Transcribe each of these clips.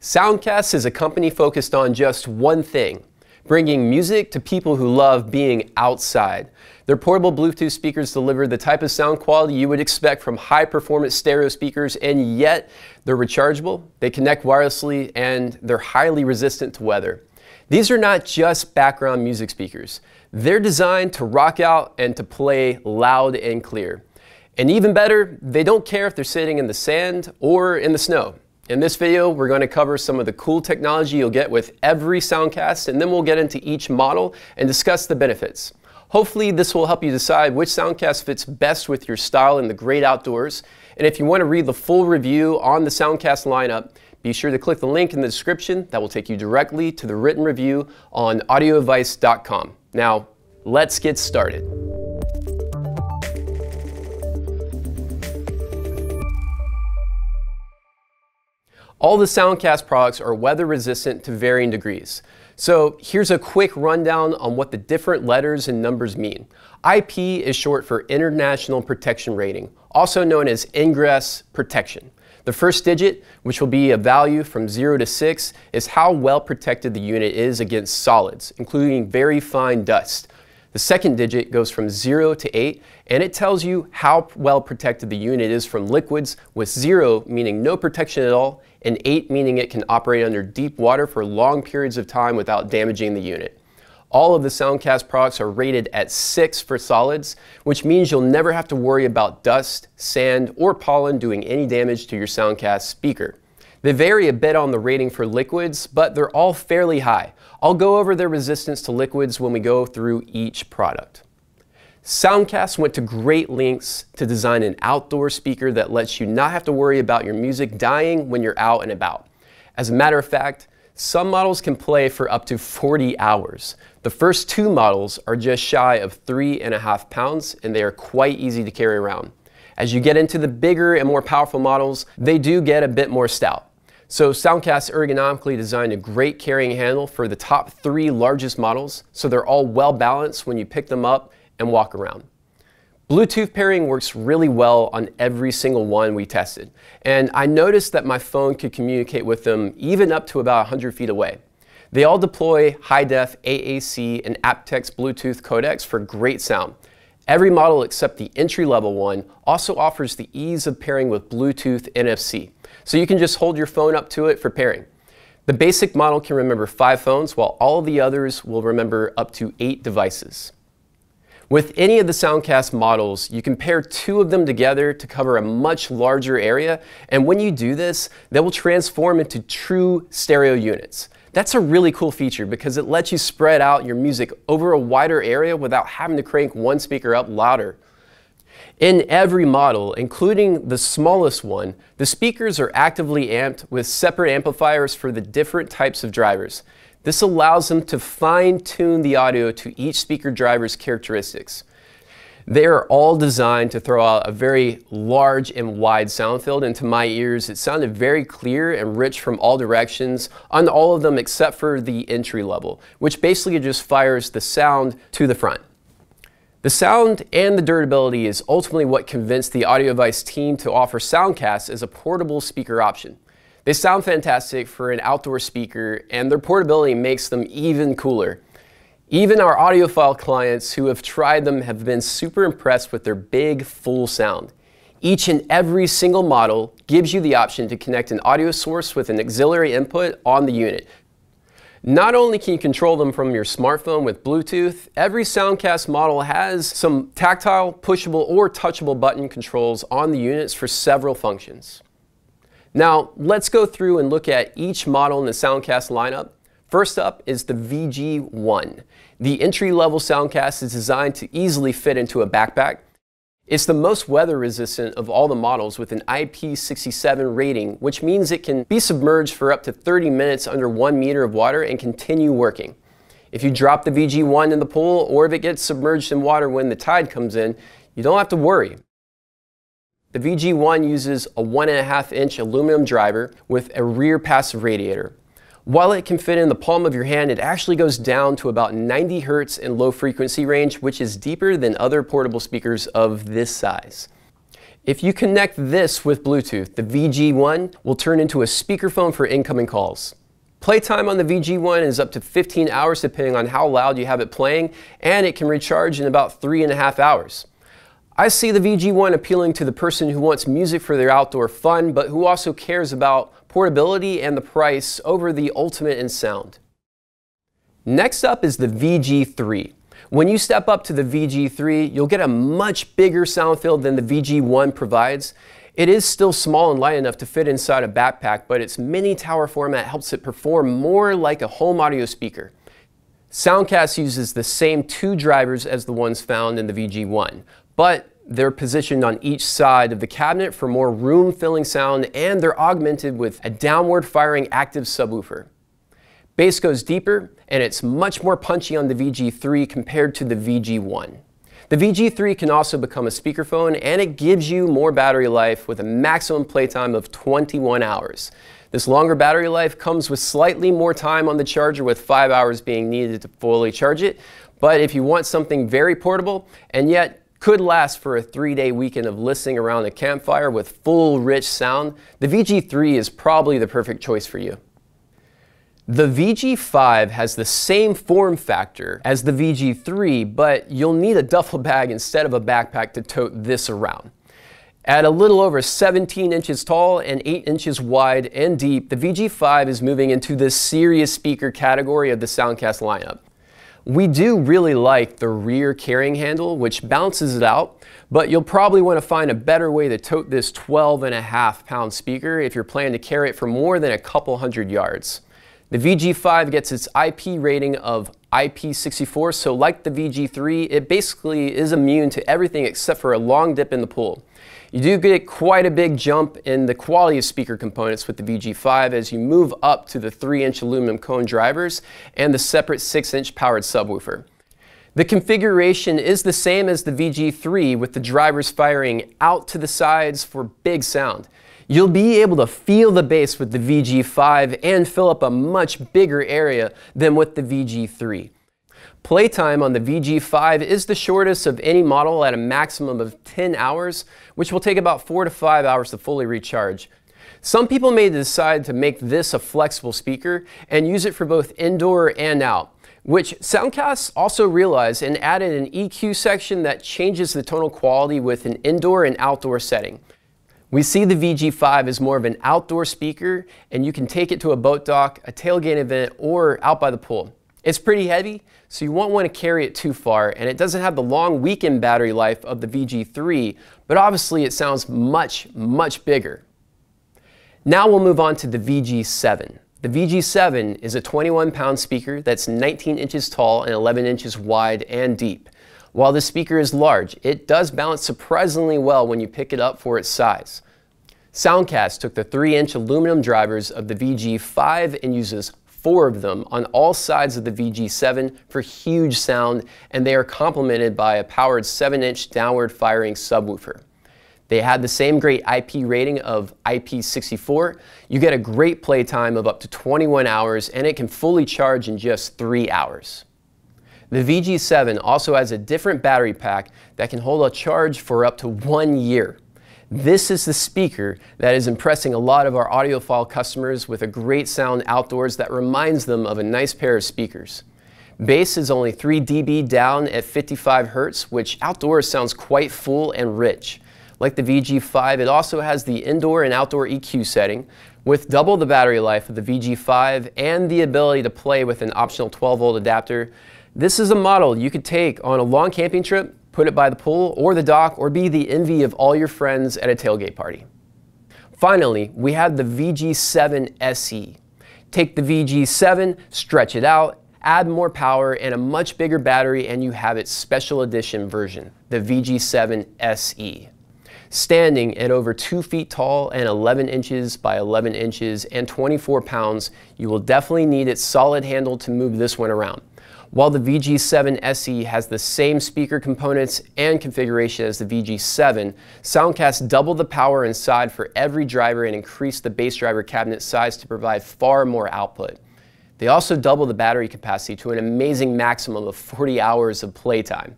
Soundcast is a company focused on just one thing: bringing music to people who love being outside. Their portable Bluetooth speakers deliver the type of sound quality you would expect from high-performance stereo speakers, and yet they're rechargeable, they connect wirelessly, and they're highly resistant to weather. These are not just background music speakers. They're designed to rock out and to play loud and clear. And even better, they don't care if they're sitting in the sand or in the snow. In this video, we're going to cover some of the cool technology you'll get with every Soundcast, and then we'll get into each model and discuss the benefits. Hopefully, this will help you decide which Soundcast fits best with your style in the great outdoors. And if you want to read the full review on the Soundcast lineup, be sure to click the link in the description. That will take you directly to the written review on AudioAdvice.com. Now, let's get started. All the Soundcast products are weather resistant to varying degrees. So here's a quick rundown on what the different letters and numbers mean. IP is short for International Protection Rating, also known as Ingress Protection. The first digit, which will be a value from 0 to 6, is how well protected the unit is against solids, including very fine dust. The second digit goes from 0 to 8, and it tells you how well protected the unit is from liquids, with 0 meaning no protection at all, and 8 meaning it can operate under deep water for long periods of time without damaging the unit. All of the Soundcast products are rated at 6 for solids, which means you'll never have to worry about dust, sand, or pollen doing any damage to your Soundcast speaker. They vary a bit on the rating for liquids, but they're all fairly high. I'll go over their resistance to liquids when we go through each product. Soundcast went to great lengths to design an outdoor speaker that lets you not have to worry about your music dying when you're out and about. As a matter of fact, some models can play for up to 40 hours. The first two models are just shy of 3.5 pounds, and they are quite easy to carry around. As you get into the bigger and more powerful models, they do get a bit more stout. So Soundcast ergonomically designed a great carrying handle for the top 3 largest models, so they're all well balanced when you pick them up and walk around. Bluetooth pairing works really well on every single one we tested, and I noticed that my phone could communicate with them even up to about 100 feet away. They all deploy high-def AAC and Aptek's Bluetooth codecs for great sound. Every model except the entry-level one also offers the ease of pairing with Bluetooth NFC, so you can just hold your phone up to it for pairing. The basic model can remember 5 phones, while all the others will remember up to 8 devices. With any of the Soundcast models, you can pair 2 of them together to cover a much larger area, and when you do this, they will transform into true stereo units. That's a really cool feature because it lets you spread out your music over a wider area without having to crank one speaker up louder. In every model, including the smallest one, the speakers are actively amped with separate amplifiers for the different types of drivers. This allows them to fine-tune the audio to each speaker driver's characteristics. They are all designed to throw out a very large and wide sound field, and to my ears it sounded very clear and rich from all directions on all of them except for the entry level, which basically just fires the sound to the front. The sound and the durability is ultimately what convinced the AudioAdvice team to offer Soundcast as a portable speaker option. They sound fantastic for an outdoor speaker, and their portability makes them even cooler. Even our audiophile clients who have tried them have been super impressed with their big, full sound. Each and every single model gives you the option to connect an audio source with an auxiliary input on the unit. Not only can you control them from your smartphone with Bluetooth, every Soundcast model has some tactile, pushable, or touchable button controls on the units for several functions. Now, let's go through and look at each model in the Soundcast lineup. First up is the VG1. The entry-level Soundcast is designed to easily fit into a backpack. It's the most weather-resistant of all the models with an IP67 rating, which means it can be submerged for up to 30 minutes under 1 meter of water and continue working. If you drop the VG1 in the pool, or if it gets submerged in water when the tide comes in, you don't have to worry. The VG1 uses a 1.5-inch aluminum driver with a rear passive radiator. While it can fit in the palm of your hand, it actually goes down to about 90 Hz in low frequency range, which is deeper than other portable speakers of this size. If you connect this with Bluetooth, the VG1 will turn into a speakerphone for incoming calls. Playtime on the VG1 is up to 15 hours depending on how loud you have it playing, and it can recharge in about 3.5 hours. I see the VG1 appealing to the person who wants music for their outdoor fun, but who also cares about portability and the price over the ultimate in sound. Next up is the VG3. When you step up to the VG3, you'll get a much bigger sound field than the VG1 provides. It is still small and light enough to fit inside a backpack, but its mini tower format helps it perform more like a home audio speaker. Soundcast uses the same two drivers as the ones found in the VG1, but they're positioned on each side of the cabinet for more room-filling sound, and they're augmented with a downward-firing active subwoofer. Bass goes deeper, and it's much more punchy on the VG3 compared to the VG1. The VG3 can also become a speakerphone, and it gives you more battery life with a maximum playtime of 21 hours. This longer battery life comes with slightly more time on the charger, with 5 hours being needed to fully charge it. But if you want something very portable, and yet could last for a 3-day weekend of listening around a campfire with full, rich sound, the VG3 is probably the perfect choice for you. The VG5 has the same form factor as the VG3, but you'll need a duffel bag instead of a backpack to tote this around. At a little over 17 inches tall and 8 inches wide and deep, the VG5 is moving into the serious speaker category of the Soundcast lineup. We do really like the rear carrying handle, which balances it out, but you'll probably want to find a better way to tote this 12.5-pound speaker if you're planning to carry it for more than a couple hundred yards. The VG5 gets its IP rating of IP64, so like the VG3, it basically is immune to everything except for a long dip in the pool. You do get quite a big jump in the quality of speaker components with the VG5 as you move up to the 3-inch aluminum cone drivers and the separate 6-inch powered subwoofer. The configuration is the same as the VG3, with the drivers firing out to the sides for big sound. You'll be able to feel the bass with the VG5 and fill up a much bigger area than with the VG3. Playtime on the VG5 is the shortest of any model at a maximum of 10 hours, which will take about 4 to 5 hours to fully recharge. Some people may decide to make this a flexible speaker and use it for both indoor and out, which Soundcast also realized and added an EQ section that changes the tonal quality with an indoor and outdoor setting. We see the VG5 as more of an outdoor speaker, and you can take it to a boat dock, a tailgate event, or out by the pool. It's pretty heavy, so you won't want to carry it too far, and it doesn't have the long weekend battery life of the VG3, but obviously it sounds much, much bigger. Now we'll move on to the VG7. The VG7 is a 21-pound speaker that's 19 inches tall and 11 inches wide and deep. While the speaker is large, it does balance surprisingly well when you pick it up for its size. Soundcast took the 3-inch aluminum drivers of the VG5 and uses 4 of them on all sides of the VG7 for huge sound, and they are complemented by a powered 7-inch downward firing subwoofer. They had the same great IP rating of IP64. You get a great playtime of up to 21 hours, and it can fully charge in just 3 hours. The VG7 also has a different battery pack that can hold a charge for up to 1 year. This is the speaker that is impressing a lot of our audiophile customers with a great sound outdoors that reminds them of a nice pair of speakers. Bass is only 3 dB down at 55 Hz, which outdoors sounds quite full and rich. Like the VG5, it also has the indoor and outdoor EQ setting, with double the battery life of the VG5 and the ability to play with an optional 12-volt adapter. This is a model you could take on a long camping trip, put it by the pool or the dock, or be the envy of all your friends at a tailgate party. Finally, we have the VG7 SE. Take the VG7, stretch it out, add more power and a much bigger battery, and you have its special edition version, the VG7 SE. Standing at over 2 feet tall and 11 inches by 11 inches and 24 pounds, you will definitely need its solid handle to move this one around. While the VG7 SE has the same speaker components and configuration as the VG7, Soundcast doubled the power inside for every driver and increased the bass driver cabinet size to provide far more output. They also doubled the battery capacity to an amazing maximum of 40 hours of playtime.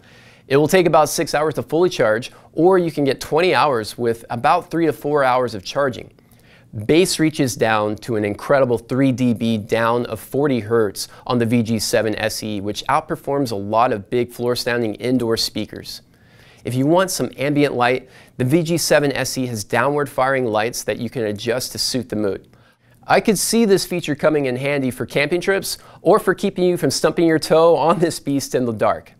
It will take about 6 hours to fully charge, or you can get 20 hours with about 3 to 4 hours of charging. Bass reaches down to an incredible 3 dB down of 40 Hz on the VG7 SE, which outperforms a lot of big floor-sounding indoor speakers. If you want some ambient light, the VG7 SE has downward-firing lights that you can adjust to suit the mood. I could see this feature coming in handy for camping trips or for keeping you from stumping your toe on this beast in the dark.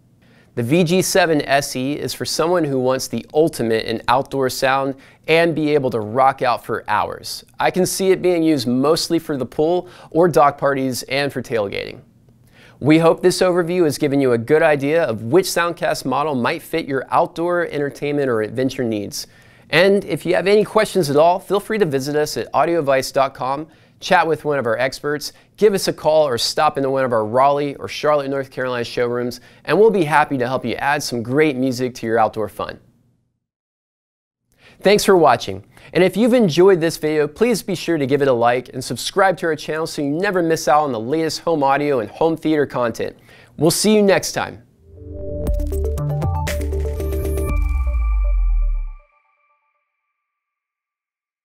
The VG7 SE is for someone who wants the ultimate in outdoor sound and be able to rock out for hours. I can see it being used mostly for the pool or dock parties and for tailgating. We hope this overview has given you a good idea of which Soundcast model might fit your outdoor entertainment or adventure needs. And if you have any questions at all, feel free to visit us at AudioAdvice.com, chat with one of our experts, give us a call, or stop into one of our Raleigh or Charlotte, North Carolina showrooms, and we'll be happy to help you add some great music to your outdoor fun. Thanks for watching, and if you've enjoyed this video, please be sure to give it a like and subscribe to our channel so you never miss out on the latest home audio and home theater content. We'll see you next time.